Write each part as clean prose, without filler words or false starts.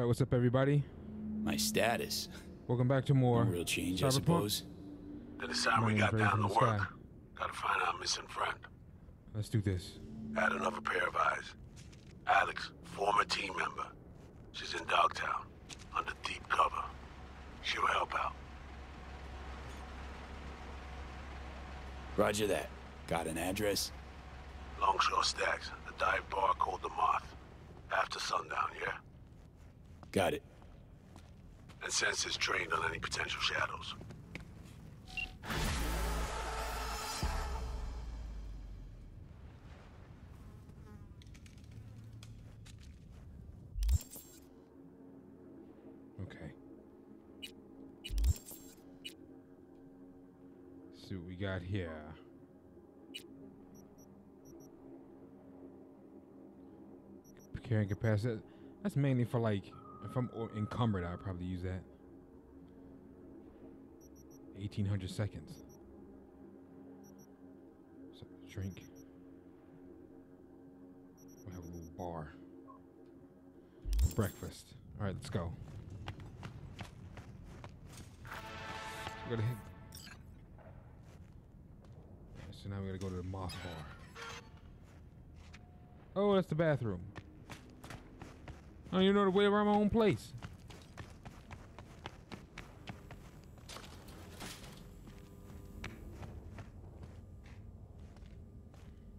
All right, what's up, everybody? My status. Welcome back to more. No real change, I suppose. To decide we got down to work. Gotta find our missing friend. Let's do this. Add another pair of eyes. Alex, former team member. She's in Dogtown, under deep cover. She'll help out. Roger that. Got an address? Longshore Stacks, the dive bar called the Moth. After sundown, yeah? Got it. And sense is trained on any potential shadows. Okay. Let's see what we got here. Carrying capacity. That's mainly for, like, if I'm encumbered, I'd probably use that. 1800 seconds. Something to drink. We'll have a little bar. Breakfast. All right, let's go. We're gonna hit. So now we're gonna go to the Moth Bar. Oh, that's the bathroom. I don't even know the way around my own place.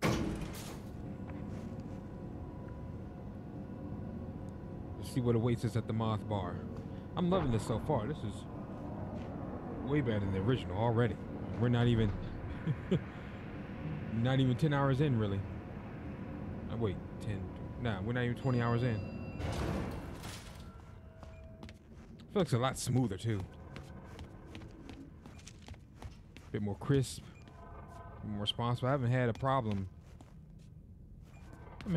Let's see what awaits us at the Moth Bar. I'm loving this so far. This is way better than the original already. We're not even, 10 hours in, really. Oh, wait, 10. Nah, we're not even 20 hours in. It looks a lot smoother too. A bit more crisp, more responsive. I haven't had a problem.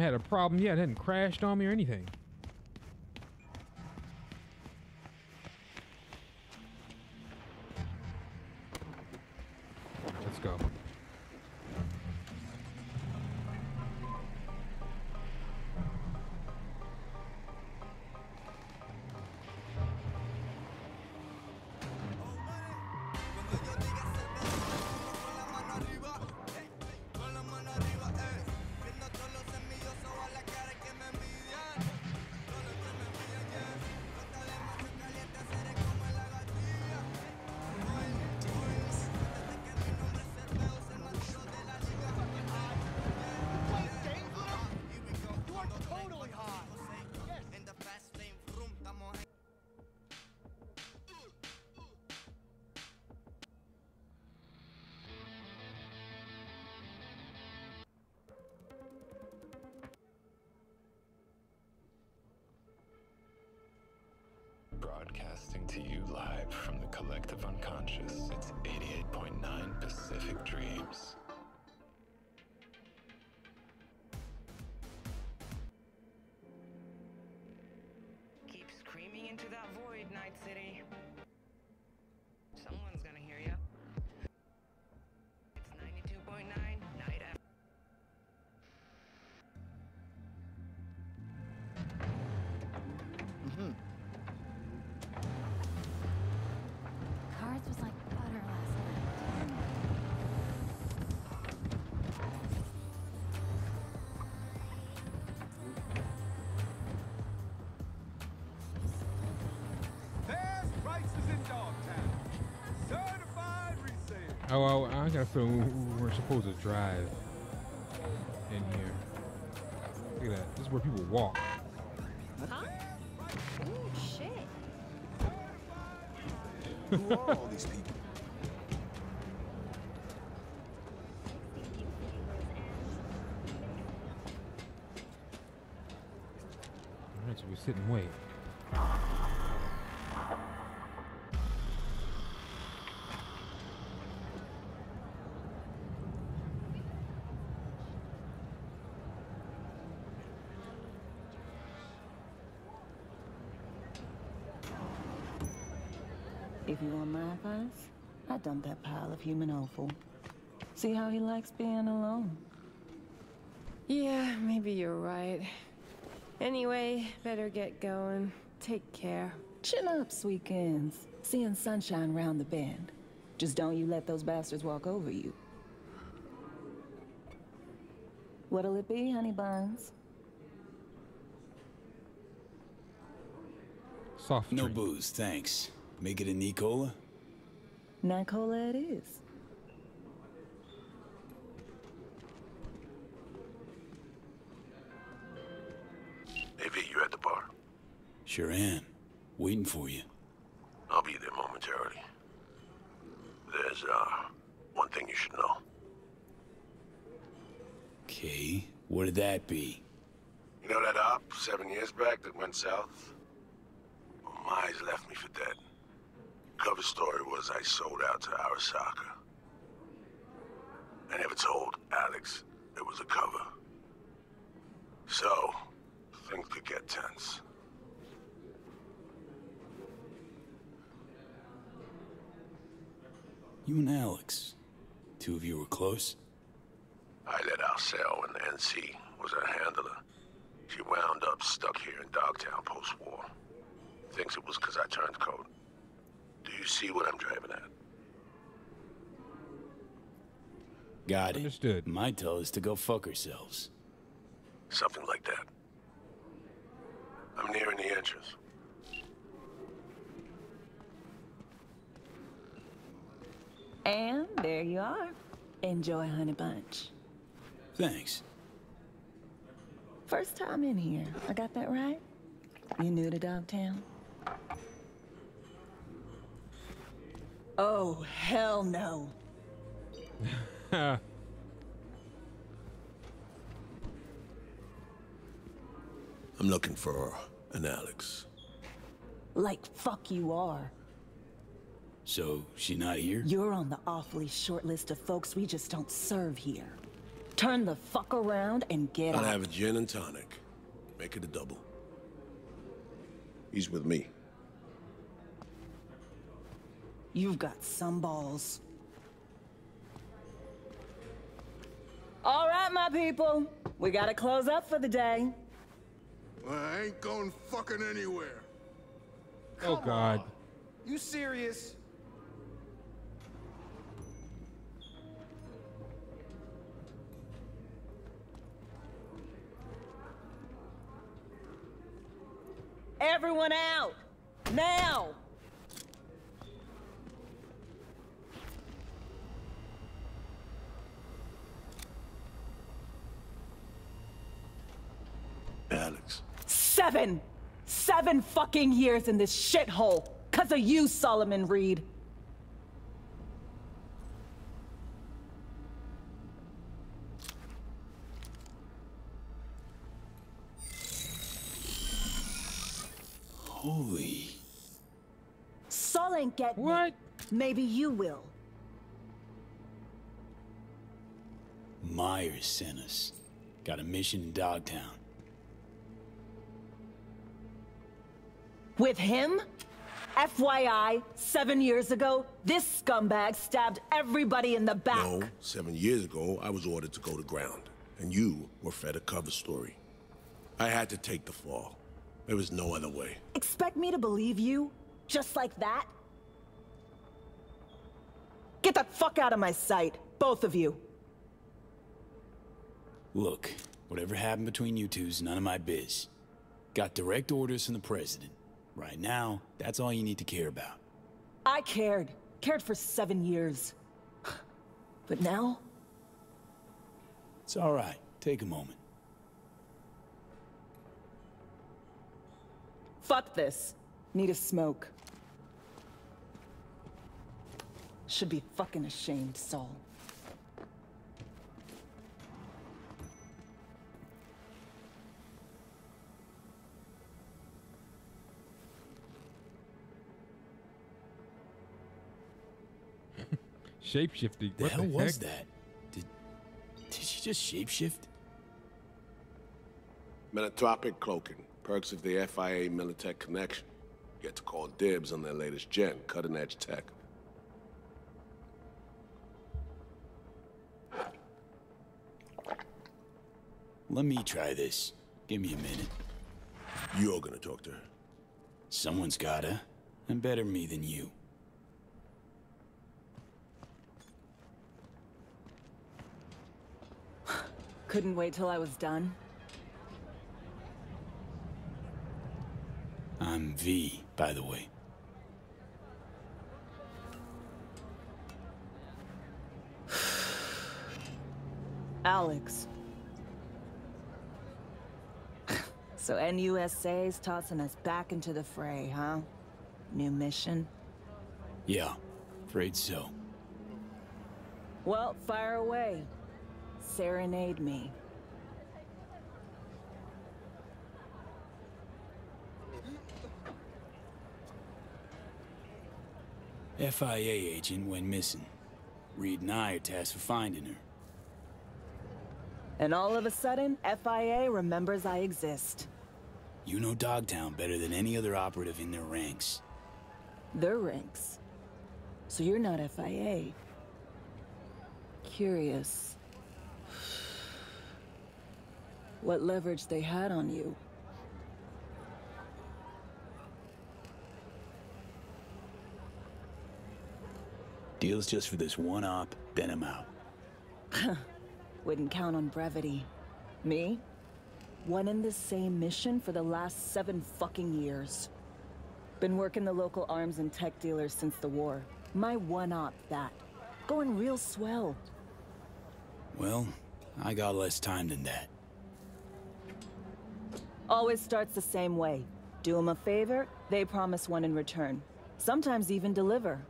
Yet. It hadn't crashed on me or anything. Let's go. Broadcasting to you live from the collective unconscious. It's 88.9 Pacific Dreams. Keep screaming into that void, Night City. Someone's gonna hear you. It's 92.9 Night After. Oh, I got a feeling we're supposed to drive in here. Look at that. This is where people walk. Huh? Ooh, shit. Who are all these people? All right, so we sit and wait. If you want my advice, I dump that pile of human offal. See how he likes being alone. Yeah, maybe you're right. Anyway, better get going. Take care. Chin-ups weekends. Seeing sunshine round the bend. Just don't you let those bastards walk over you. What'll it be, honey buns? Soft drink. No booze, thanks. Make it an E-Cola? Nicola it is. AV, you at the bar? Sure am. Waiting for you. I'll be there momentarily. There's, one thing you should know. Okay, what'd that be? You know that op 7 years back that went south? Well, my eyes left me for dead. Cover story was I sold out to Arasaka. I never told Alex it was a cover. So, things could get tense. You and Alex, two of you were close? I let Alcel when the NC was her handler. She wound up stuck here in Dogtown post-war. Thinks it was because I turned coat. Do you see what I'm driving at? Got it. Understood. My tell is to go fuck ourselves. Something like that. I'm nearing the entrance. And there you are. Enjoy, honey bunch. Thanks. First time in here. I got that right? You new to Dogtown? Oh, hell no. I'm looking for an Alex. Like fuck you are. So, she not here? You're on the awfully short list of folks we just don't serve here. Turn the fuck around and get out. I'll have a gin and tonic. Make it a double. He's with me. You've got some balls. All right, my people. We gotta close up for the day. Well, I ain't going fucking anywhere. Come oh, God. On. You serious? Everyone out! Now! Alex. Seven fucking years in this shithole! 'Cause of you, Solomon Reed. Holy. Sol ain't get what? Me. Maybe you will. Myers sent us. Got a mission in Dogtown. With him? FYI, 7 years ago, this scumbag stabbed everybody in the back. No, 7 years ago, I was ordered to go to ground, and you were fed a cover story. I had to take the fall. There was no other way. Expect me to believe you? Just like that? Get the fuck out of my sight, both of you. Look, whatever happened between you two's none of my biz. Got direct orders from the president. Right now, that's all you need to care about. I cared. Cared for 7 years. But now? It's all right. Take a moment. Fuck this. Need a smoke. Should be fucking ashamed, Sol. Shapeshifting. What the hell was that? Did she just shapeshift? Metatropic cloaking. Perks of the FIA Militech connection. Get to call dibs on their latest gen, cutting edge tech. Let me try this. Give me a minute. You're gonna talk to her. Someone's gotta, and better me than you. Couldn't wait till I was done? I'm V, by the way. Alex. So NUSA's tossing us back into the fray, huh? New mission? Yeah, afraid so. Well, fire away. Serenade me. FIA agent went missing. Reed and I are tasked for finding her. And all of a sudden, FIA remembers I exist. You know Dogtown better than any other operative in their ranks. Their ranks? So you're not FIA. Curious. What leverage they had on you. Deal's just for this one op, then I'm out. Wouldn't count on brevity. Me? One in the same mission for the last 7 fucking years. Been working the local arms and tech dealers since the war. My one-op, that. Going real swell. Well, I got less time than that. Always starts the same way. Do them a favor, they promise one in return. Sometimes even deliver.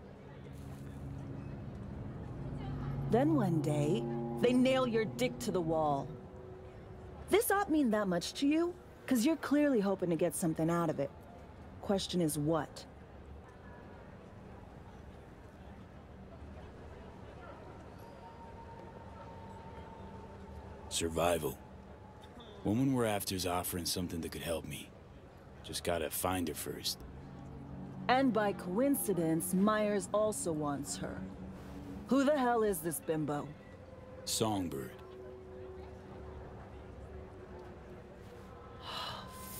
Then one day, they nail your dick to the wall. This op mean that much to you? 'Cause you're clearly hoping to get something out of it. Question is what? Survival. Woman we're after's offering something that could help me. Just gotta find her first. And by coincidence, Myers also wants her. Who the hell is this bimbo? Songbird.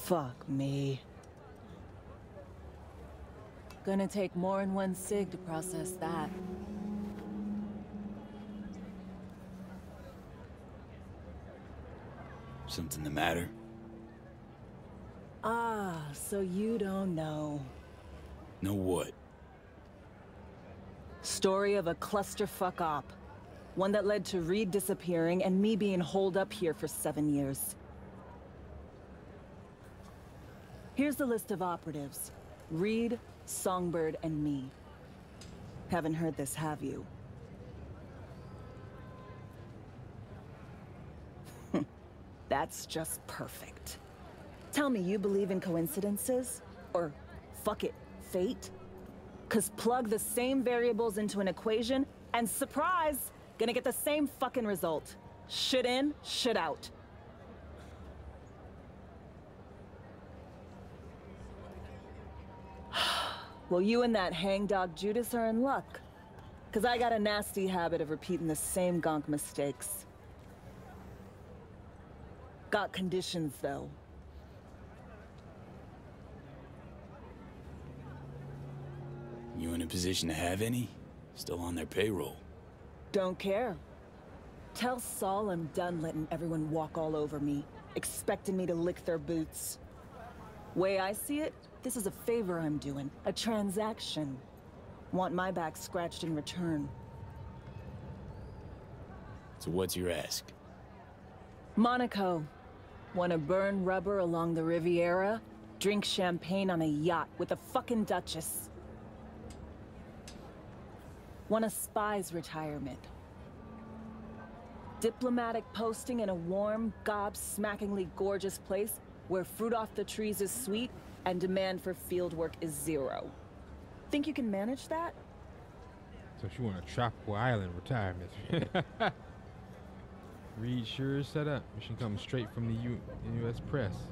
Fuck me. Gonna take more than one cig to process that. Something the matter? Ah, so you don't know. Know what? Story of a clusterfuck op. One that led to Reed disappearing and me being holed up here for 7 years. Here's the list of operatives. Reed, Songbird, and me. Haven't heard this, have you? That's just perfect. Tell me you believe in coincidences? Or, fuck it, fate? 'Cause plug the same variables into an equation, and surprise! Gonna get the same fucking result. Shit in, shit out. Well, you and that hangdog Judas are in luck. 'Cause I got a nasty habit of repeating the same gonk mistakes. Got conditions, though. You in a position to have any? Still on their payroll. Don't care. Tell Saul I'm done letting everyone walk all over me, expecting me to lick their boots. Way I see it, this is a favor I'm doing, a transaction. Want my back scratched in return. So what's your ask? Monaco. Wanna burn rubber along the Riviera, drink champagne on a yacht with a fucking duchess. Want a spy's retirement. Diplomatic posting in a warm, gob-smackingly gorgeous place where fruit off the trees is sweet and demand for field work is 0. Think you can manage that? So she want a tropical island retirement. Reed sure is set up. Mission comes straight from the NUS press.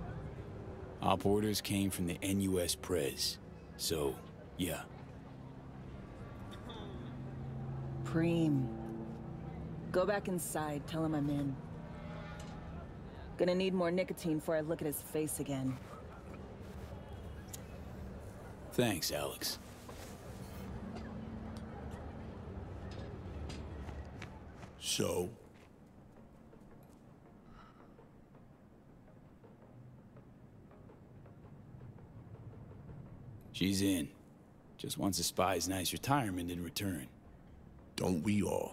Op orders came from the NUS press. So, yeah. Preem. Go back inside, tell him I'm in. Gonna need more nicotine before I look at his face again. Thanks, Alex. So? She's in. Just wants a spy's nice retirement in return. Don't we all?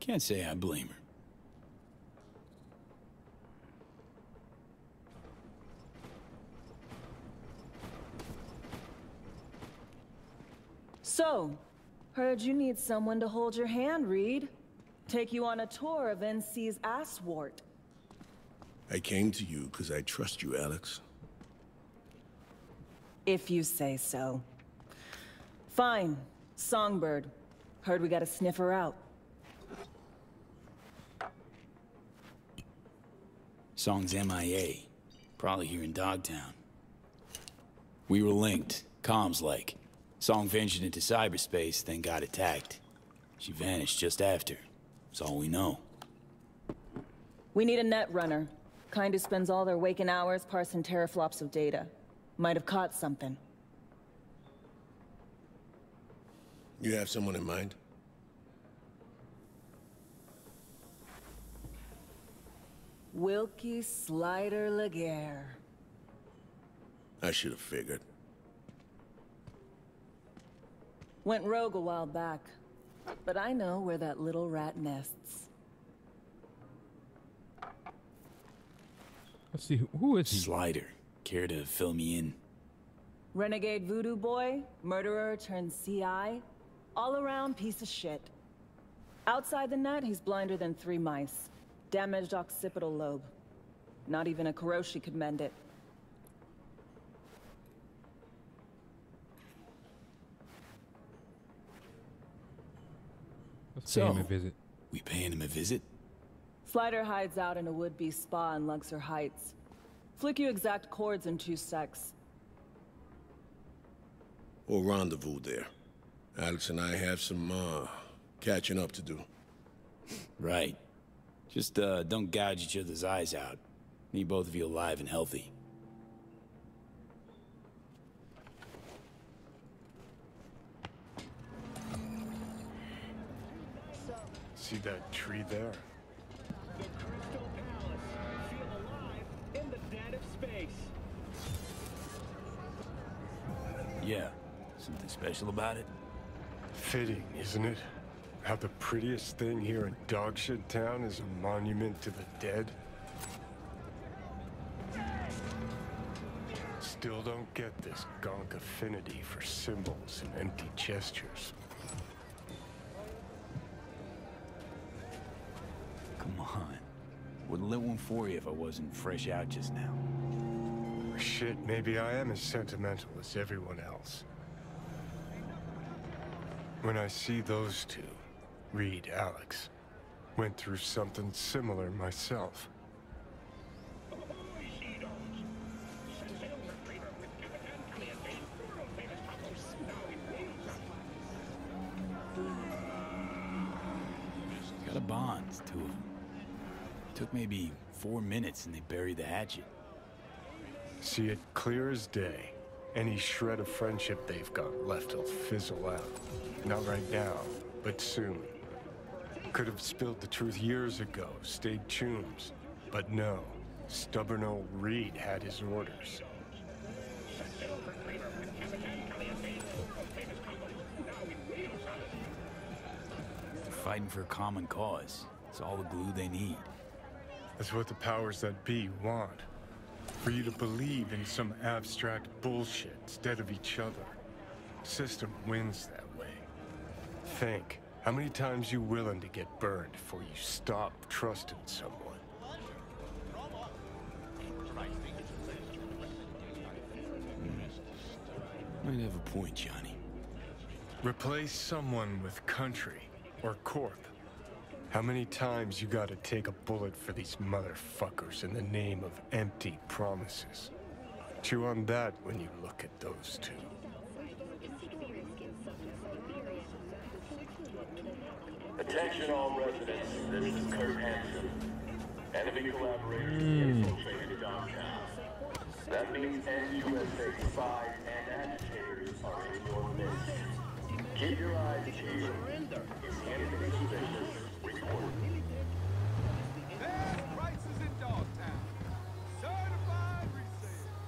Can't say I blame her. So, heard you need someone to hold your hand, Reed. Take you on a tour of NC's asswort. I came to you because I trust you, Alex. If you say so. Fine. Songbird. Heard we got a sniffer out. Song's MIA. Probably here in Dogtown. We were linked, comms-like. Song ventured into cyberspace, then got attacked. She vanished just after. That's all we know. We need a net runner. Kind who spends all their waking hours parsing teraflops of data. Might have caught something. You have someone in mind? Wilkie Slider Laguerre. I should have figured. Went rogue a while back, but I know where that little rat nests. Let's see, who is Slider? Care to fill me in? Renegade voodoo boy, murderer turned CI, all-around piece of shit. Outside the net, he's blinder than three mice. Damaged occipital lobe. Not even a Kiroshi could mend it. Let's pay him a visit. We paying him a visit? Slider hides out in a would-be spa in Luxor Heights. Flick you exact chords in 2 secs. We'll rendezvous there. Alex and I have some, catching up to do. Right. Just, don't gouge each other's eyes out. Need both of you alive and healthy. See that tree there? Yeah, something special about it? Fitting, isn't it? How the prettiest thing here in Dogshit Town is a monument to the dead. Still don't get this gonk affinity for symbols and empty gestures. Come on. Would have lit one for you if I wasn't fresh out just now. Shit, maybe I am as sentimental as everyone else. When I see those two, Reed, Alex, went through something similar myself. Got a bond, two of them. Took maybe 4 minutes and they buried the hatchet. See it clear as day. Any shred of friendship they've got left will fizzle out. Not right now, but soon. Could have spilled the truth years ago, stayed chums. But no, stubborn old Reed had his orders. They're fighting for a common cause. It's all the glue they need. That's what the powers that be want. For you to believe in some abstract bullshit instead of each other. System wins that way. Think, how many times you willing to get burned before you stop trusting someone? Might have a point, Johnny. Replace someone with country or corp. How many times you gotta take a bullet for these motherfuckers in the name of empty promises? Chew on that when you look at those two. Attention all residents, this is Kirk Hansen. Enemy collaborators infiltrated Dogtown. That means NUSA 5 and agitators are in your midst. Keep your eyes peeled. If the enemy is suspicious, report. There's prices in Dogtown. Certified resale.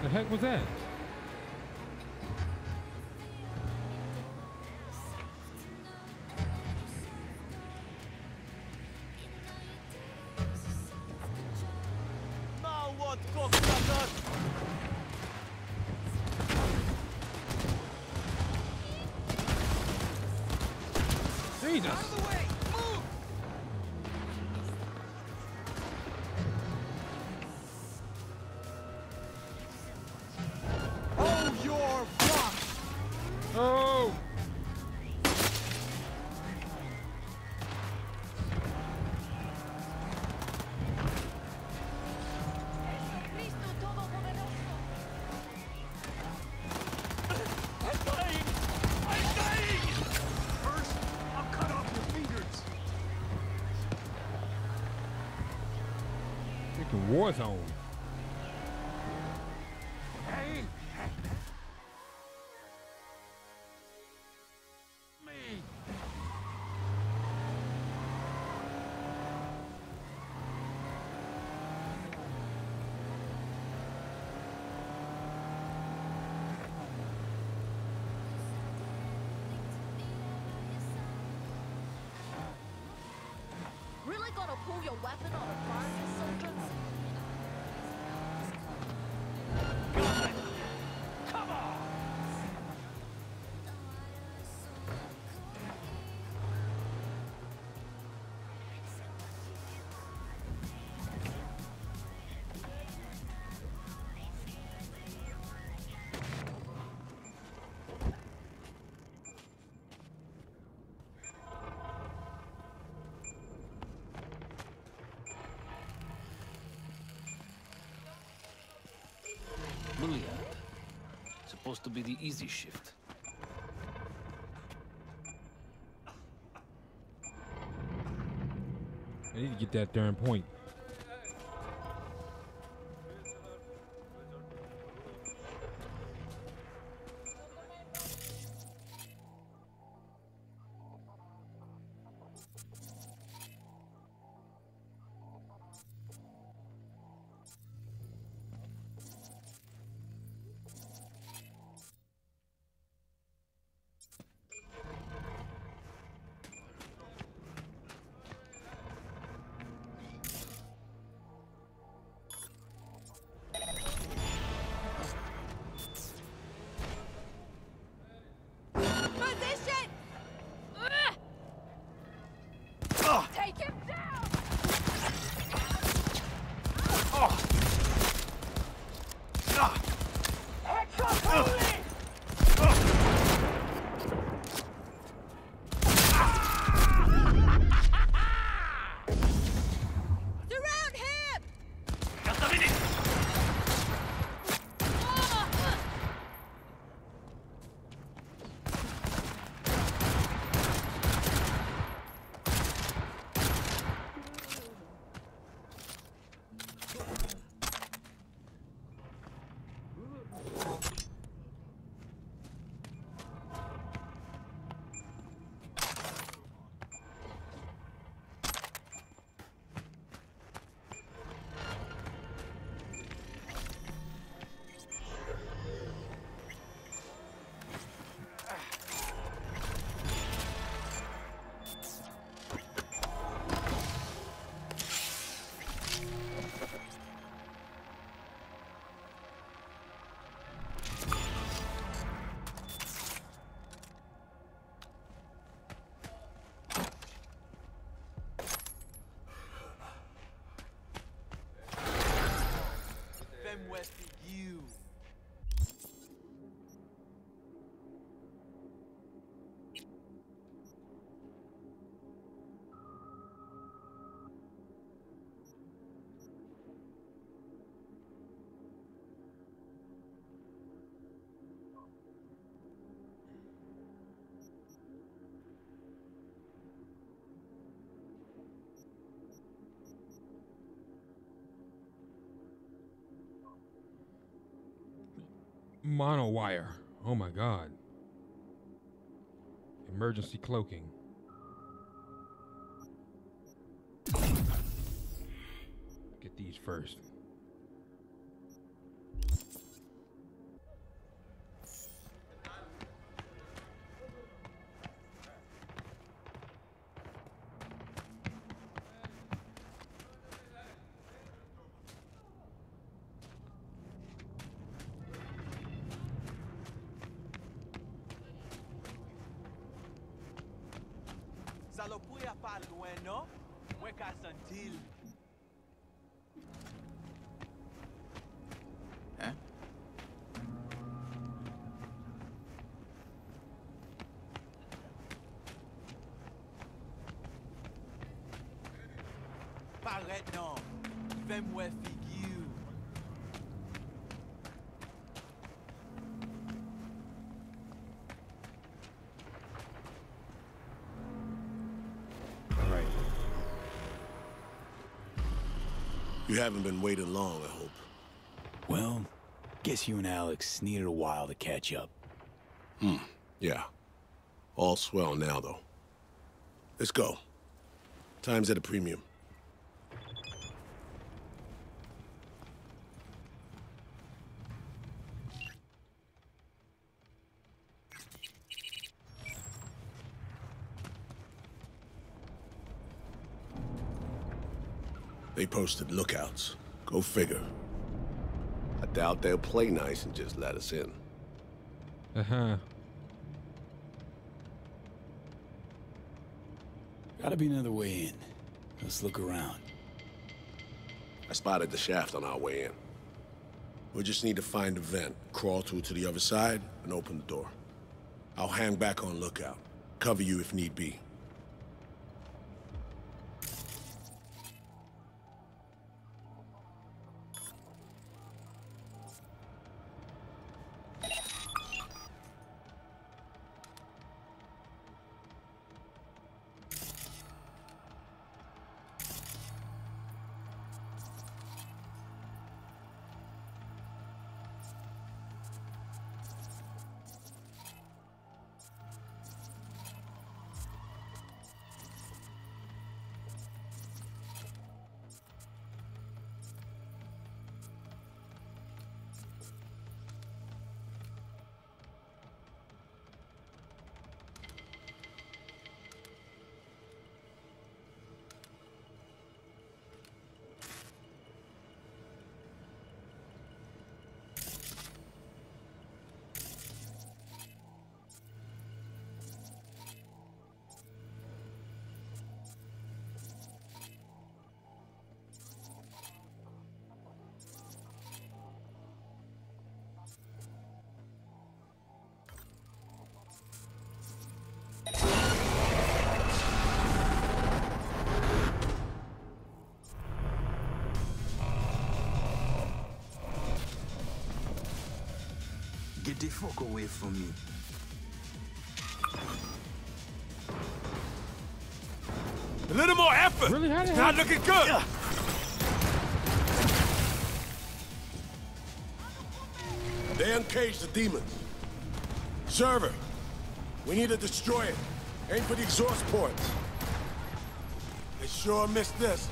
What the heck was that? Warzone. Hey. Me. Really gotta pull your weapon on a fire, you soldiers? Supposed to be the easy shift. I need to get that darn point. Monowire. Oh my god. Emergency cloaking. Get these first. You haven't been waiting long, I hope. Well, guess you and Alex needed a while to catch up. Yeah. All swell now, though. Let's go. Time's at a premium. They posted lookouts. Go figure. I doubt they'll play nice and just let us in. Gotta be another way in. Let's look around. I spotted the shaft on our way in. We'll just need to find a vent, crawl through to the other side, and open the door. I'll hang back on lookout. Cover you if need be. Get the fuck away from me. A little more effort! Really, it's not looking good! Yeah. They uncaged the demons. Server, we need to destroy it. Aim for the exhaust ports. They sure missed this.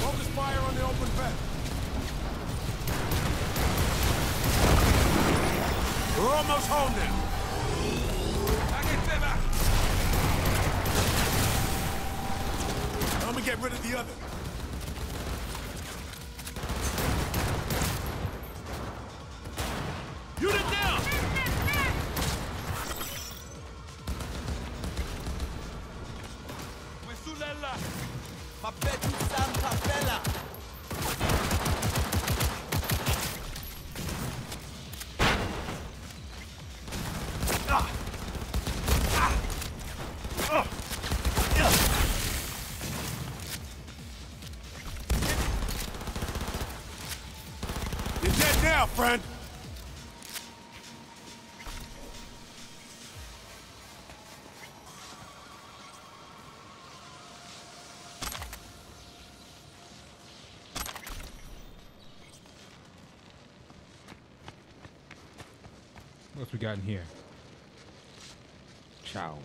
Focus fire on the open vent. almost home now. I'm gonna get rid of the other. Unit down! Friend. What's we got in here? Ciao.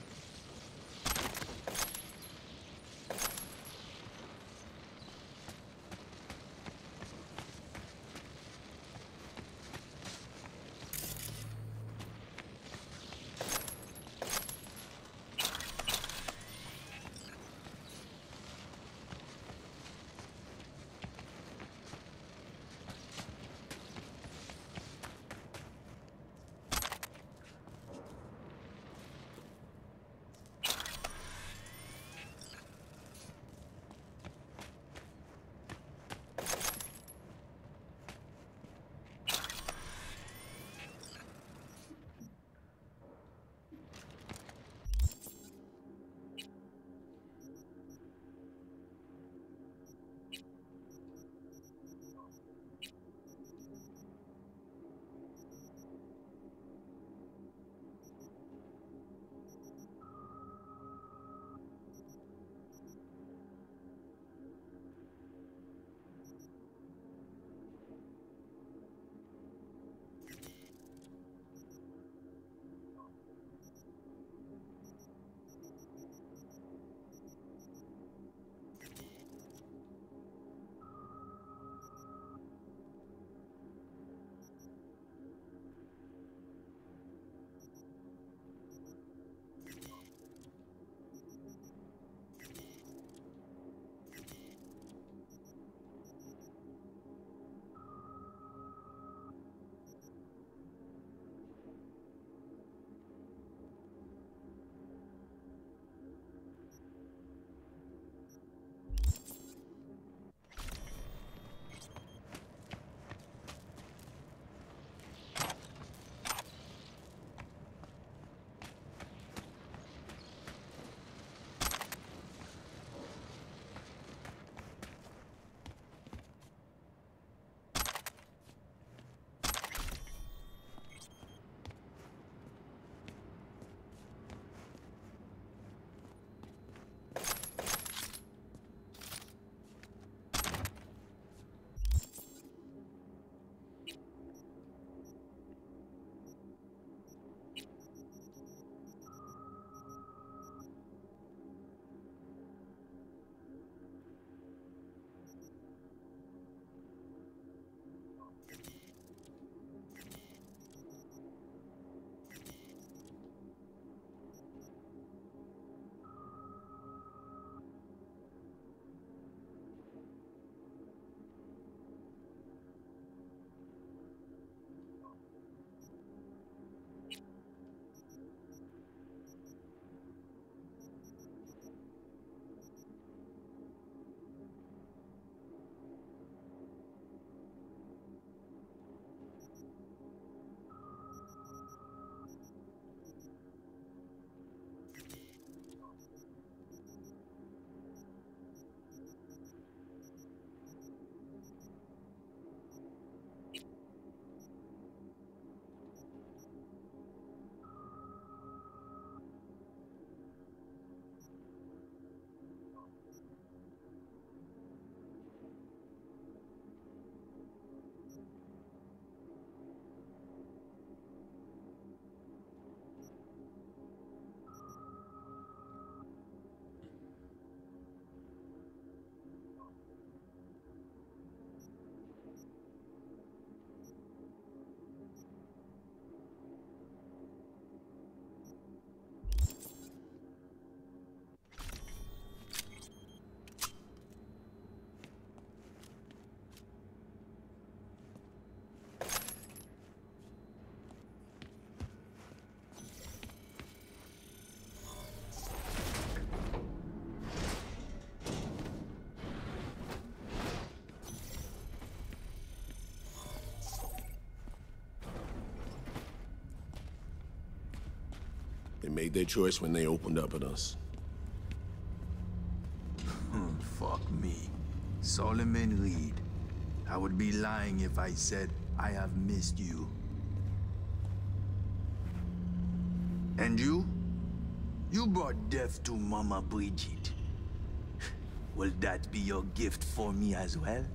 made their choice when they opened up at us. Fuck me. Solomon Reed. I would be lying if I said I have missed you. And you? You brought death to Mama Bridget. Will that be your gift for me as well?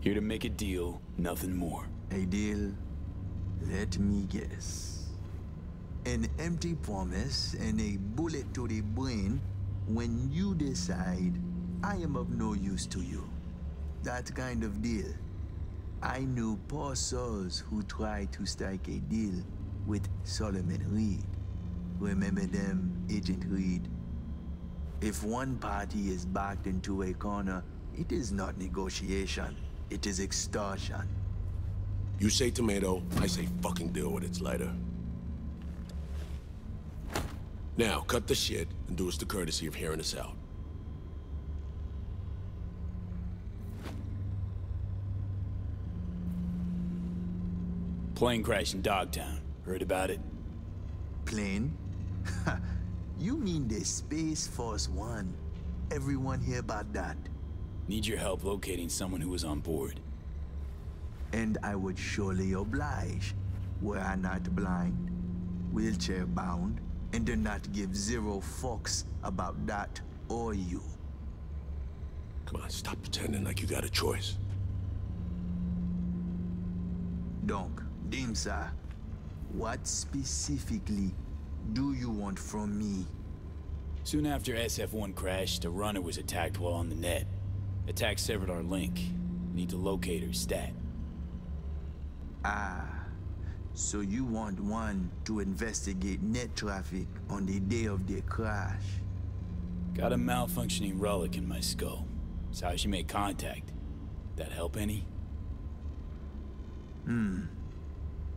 Here to make a deal, nothing more. A deal? Let me guess. An empty promise and a bullet to the brain when you decide I am of no use to you. That kind of deal. I knew poor souls who tried to strike a deal with Solomon Reed. Remember them, Agent Reed? If one party is backed into a corner, it is not negotiation, it is extortion. You say tomato, I say fucking deal with it, Slider. Now, cut the shit and do us the courtesy of hearing us out. Plane crash in Dogtown. Heard about it? Plane? You mean the Space Force One. Everyone hear about that. Need your help locating someone who was on board. And I would surely oblige, were I not blind, wheelchair bound, and do not give zero fucks about that or you. Come on, stop pretending like you got a choice. Donc, Dimsa, what specifically do you want from me? Soon after SF-1 crashed, a runner was attacked while on the net. Attack severed our link. Need to locate her stat. Ah, so you want one to investigate net traffic on the day of the crash? Got a malfunctioning relic in my skull. That's how she made contact. That help any?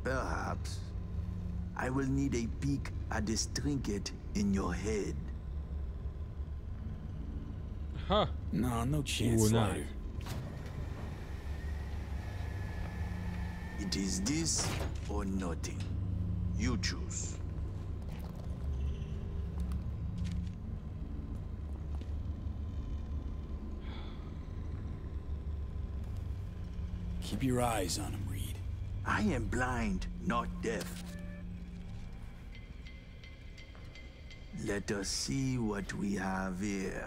Perhaps. I will need a peek at this trinket in your head. Huh. No chance, Slider. It is this or nothing. You choose. Keep your eyes on him, Reed. I am blind, not deaf. Let us see what we have here.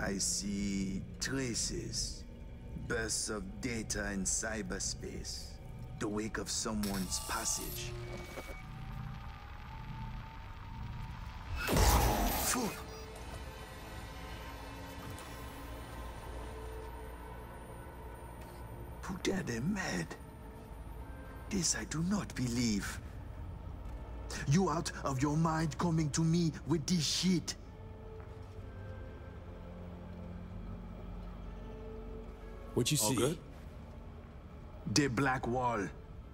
I see traces, bursts of data in cyberspace, the wake of someone's passage. Putain de merde. This I do not believe. You out of your mind coming to me with this shit. What you see? Good? The Black Wall.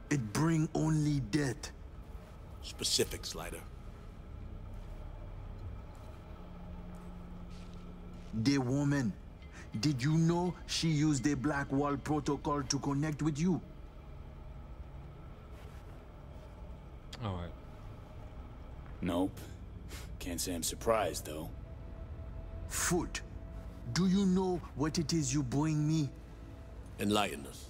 It bring only death. Specific, Slider. The woman. Did you know she used the Black Wall protocol to connect with you? Alright. Nope. Can't say I'm surprised, though. Foot. Do you know what it is you bring me? Enlighten us.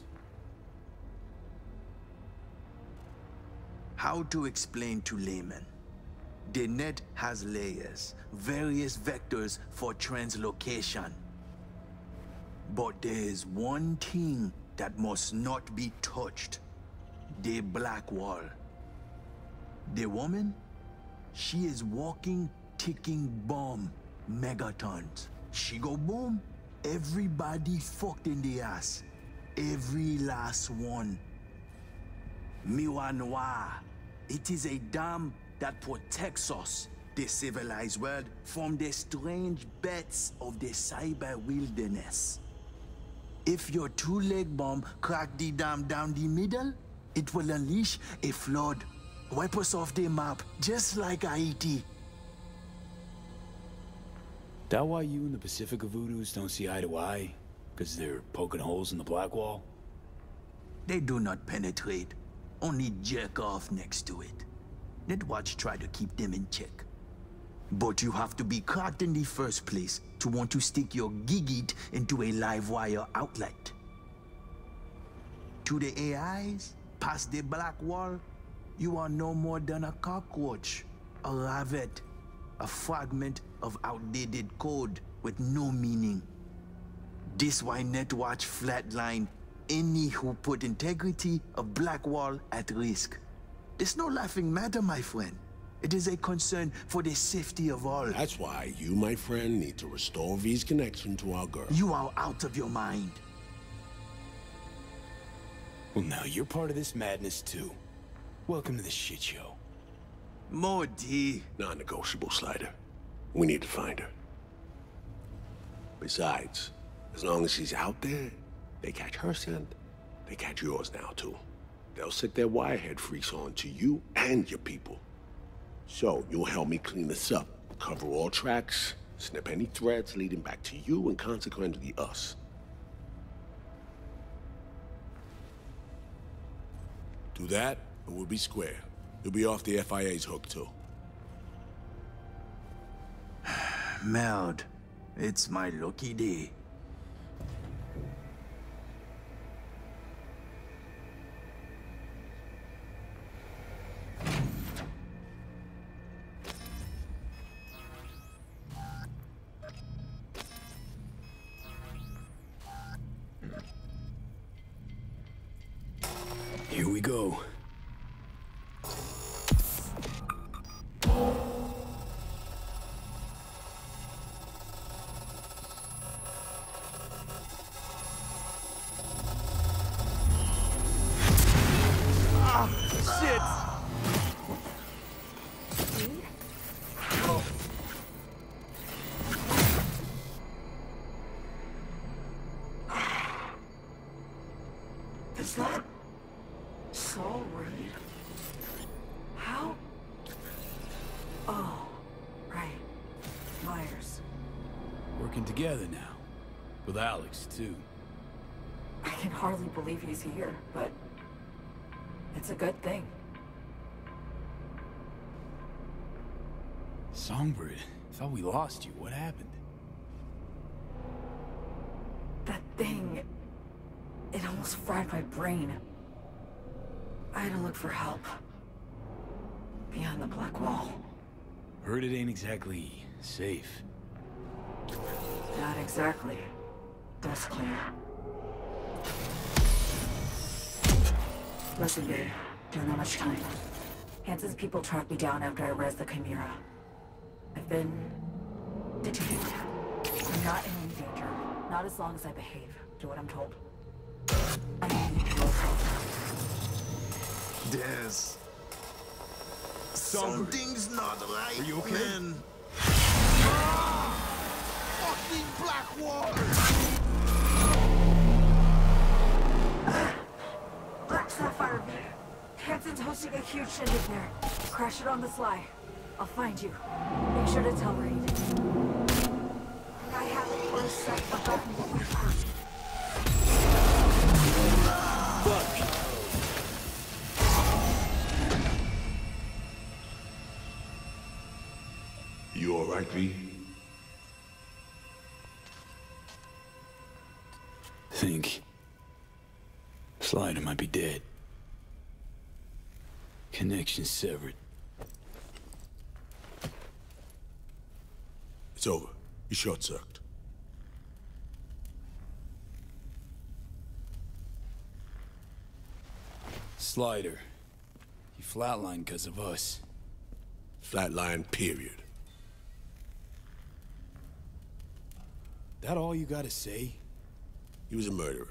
How to explain to laymen? The net has layers, various vectors for translocation. But there is one thing that must not be touched. The Black Wall. The woman? She is walking, ticking bomb, megatons. She go boom. Everybody fucked in the ass. Every last one. Miwa Noir. It is a dam that protects us, the civilized world, from the strange bets of the cyber wilderness. If your two-leg bomb crack the dam down the middle, it will unleash a flood. Wipe us off the map, just like Haiti. That why you and the Pacifica Voodoos don't see eye to eye? Because they're poking holes in the Black Wall? They do not penetrate. Only jerk off next to it. Netwatch try to keep them in check. But you have to be caught in the first place to want to stick your gigit into a live wire outlet. To the AIs, past the Black Wall, you are no more than a cockroach, a rabbit, a fragment of outdated code with no meaning. This why Netwatch flatline any who put integrity of Black Wall at risk. It's no laughing matter, my friend. It is a concern for the safety of all. That's why you, my friend, need to restore V's connection to our girl. You are out of your mind. Well, now you're part of this madness, too. Welcome to the shit show. More D. Non-negotiable, Slider. We need to find her. Besides, as long as she's out there, they catch her scent. They catch yours now, too. They'll stick their wirehead freaks on to you and your people. So, you'll help me clean this up, cover all tracks, snip any threads leading back to you and consequently us. Do that, and we'll be square. You'll be off the FIA's hook, too. Meld, it's my lucky day. Together now. With Alex, too. I can hardly believe he's here, but it's a good thing. Songbird, thought we lost you. What happened? That thing, it almost fried my brain. I had to look for help. Beyond the Black Wall. Heard it ain't exactly safe. Not exactly. That's clear. Listen, babe. Don't have much time. Hanson's people tracked me down after I rezzed the Chimera. I've been... detained. I'm not in any danger. Not as long as I behave. Do what I'm told. I need your help. There's... something's not right, man. Are you okay? Man. Black Wall! Black Sapphire V. Hanson's hosting a huge shindig there. Crash it on the sly. I'll find you. Make sure to tell Reed. I have a close sight above me. Fuck! You alright, V? Think Slider might be dead. Connection severed. It's over. You short-circuited. Slider. He flatlined because of us. Flatline, period. That all you gotta say? He was a murderer.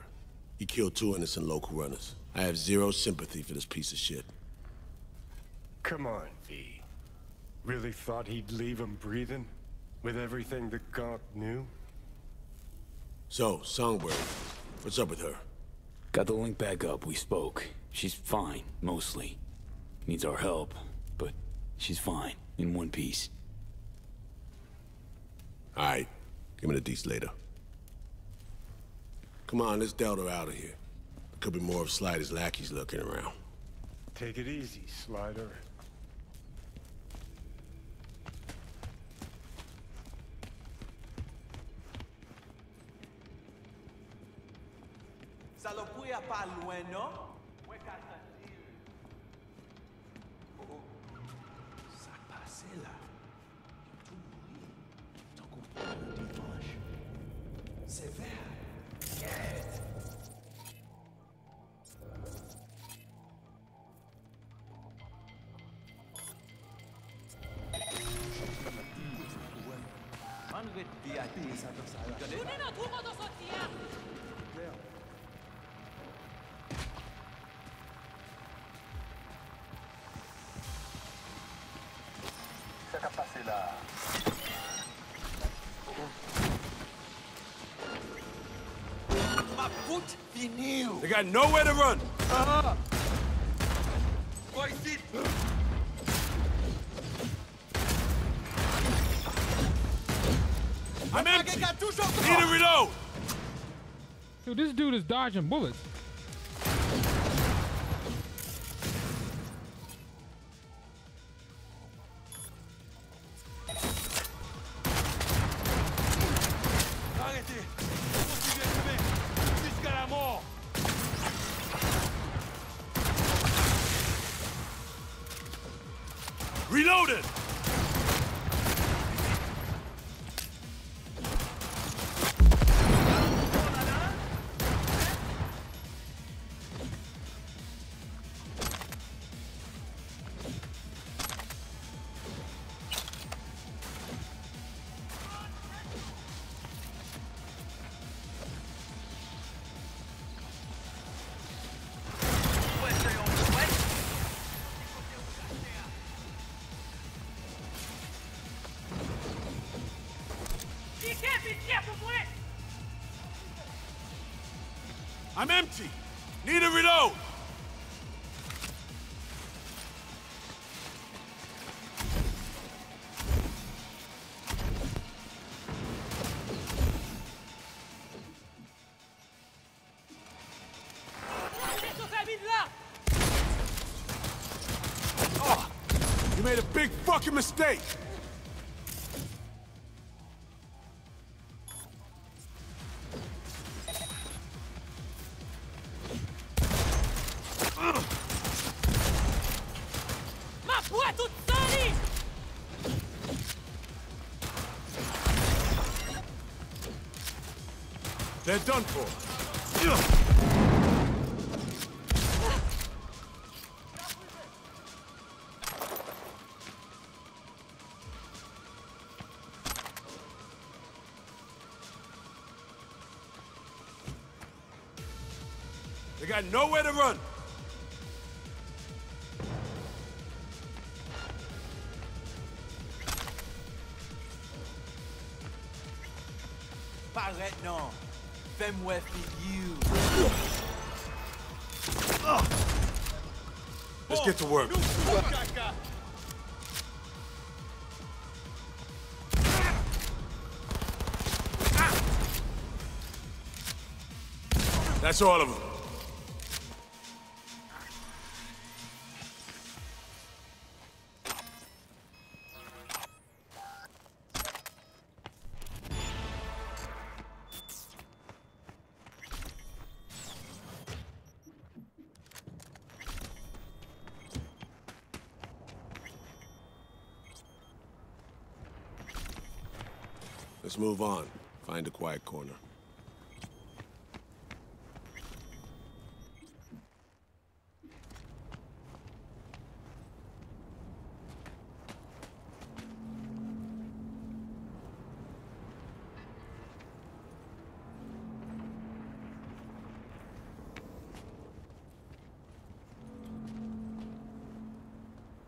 He killed 2 innocent local runners. I have zero sympathy for this piece of shit. Come on, V. Really thought he'd leave him breathing? With everything that God knew? So, Songbird, what's up with her? Got the link back up, we spoke. She's fine, mostly. Needs our help, but she's fine, in one piece. Alright, give me the deets later. Come on, let's Delta out of here. There could be more of Slider's lackeys looking around. Take it easy, Slider. They got nowhere to run. I'm empty. Need a reload. Dude, this dude is dodging bullets. I'm empty. Need a reload. Oh, you made a big fucking mistake. They're done for. They got nowhere to run. I'm with you. Let's get to work. That's all of them. Let's move on. Find a quiet corner.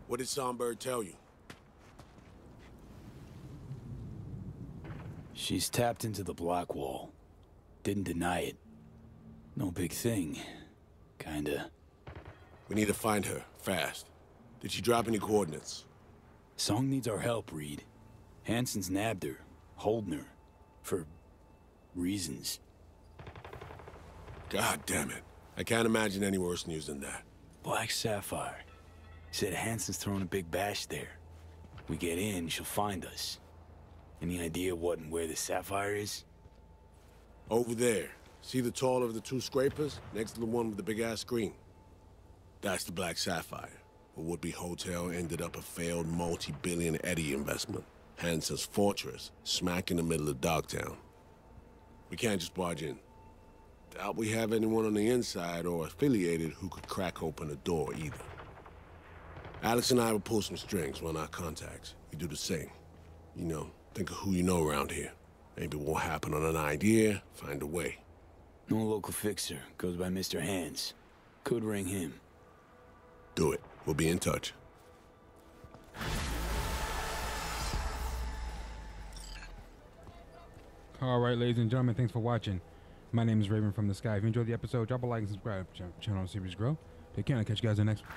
What did Songbird tell you? She's tapped into the Black Wall. Didn't deny it. No big thing. Kinda. We need to find her, fast. Did she drop any coordinates? Song needs our help, Reed. Hanson's nabbed her, holding her, for reasons. God damn it. I can't imagine any worse news than that. Black Sapphire. Said Hanson's throwing a big bash there. We get in, she'll find us. Any idea what and where the Sapphire is? Over there. See the taller of the two scrapers? Next to the one with the big-ass screen. That's the Black Sapphire. A would-be hotel ended up a failed multi-billion Eddie investment. Hanson's fortress, smack in the middle of Dogtown. We can't just barge in. Doubt we have anyone on the inside or affiliated who could crack open a door either. Alex and I will pull some strings, run our contacts. We do the same. You know, think of who you know around here. Maybe it won't happen on an idea, find a way. No local fixer, goes by Mr. Hands. Could ring him. Do it. We'll be in touch. Alright, ladies and gentlemen, thanks for watching. My name is Raven from the Sky. If you enjoyed the episode, drop a like and subscribe. Channel series grow. Take care, and I'll catch you guys in the next one.